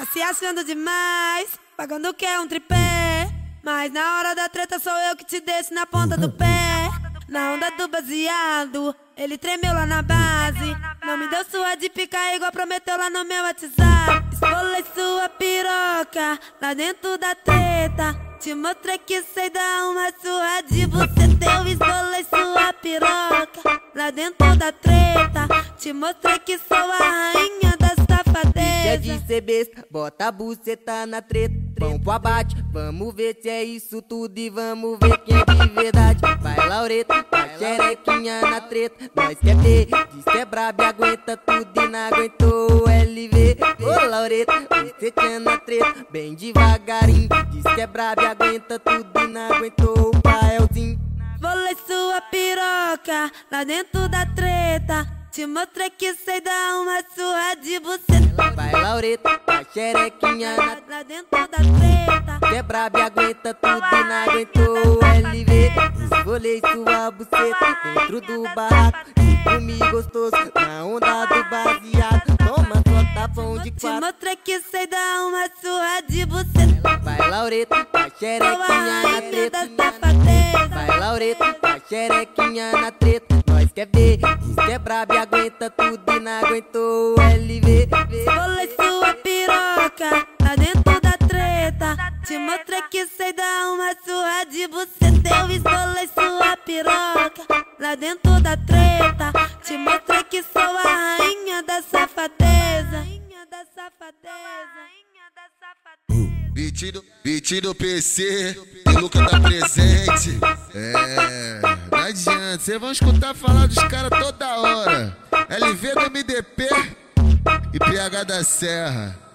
Tá se achando demais, pagando que é um tripé. Mas na hora da treta sou eu que te deixo na ponta do pé. Na onda do baseado, ele tremeu lá na base. Não me deu sua de pica igual prometeu lá no meu WhatsApp. Esfolei sua piroca lá dentro da treta. Te mostrei que sei dar uma surra de buceteu, esbolei sua piroca lá dentro da treta. Te mostrei que sou a rainha da safadeza. Deixa de ser besta, bota a buceta na treta. Vamos pro abate, vamos ver se é isso tudo e vamos ver quem é de verdade. Vai Laureta, vai xerequinha na treta. Nós quer ver, diz que é brabo e aguenta tudo e não aguentou o LV. Ô Laureta, você tinha na treta, bem devagarinho. Diz que é brabo e aguenta tudo e não aguentou o paelzinho. Volei sua piroca lá dentro da treta. Te mostrei que sei dar uma surra de buceta. Vai Laureta, vai xerequinha lá dentro da treta. Que é braba e aguenta tudo e não aguentou o LV. Esfolei sua buceta dentro do barraco. E comi gostoso na onda do baseado. Toma sua tapão de quatro. Te mostrei que sei dar uma surra de buceta. Vai Laureta, vai xerequinha na treta. Vai Laureta, vai xerequinha na treta. Nós quer ver, diz que é brabo e aguenta tudo e não aguentou o LV. Esfolei sua piroca lá dentro da treta. Te mostrei que sei dar uma surra de buceteu. Esfolei sua piroca lá dentro da treta. Te mostrei que sou a rainha da safadeza. Beat do PC, o Luca tá presente. É, não adianta, vocês vão escutar falar dos caras toda hora. LV MDP e PH da Serra.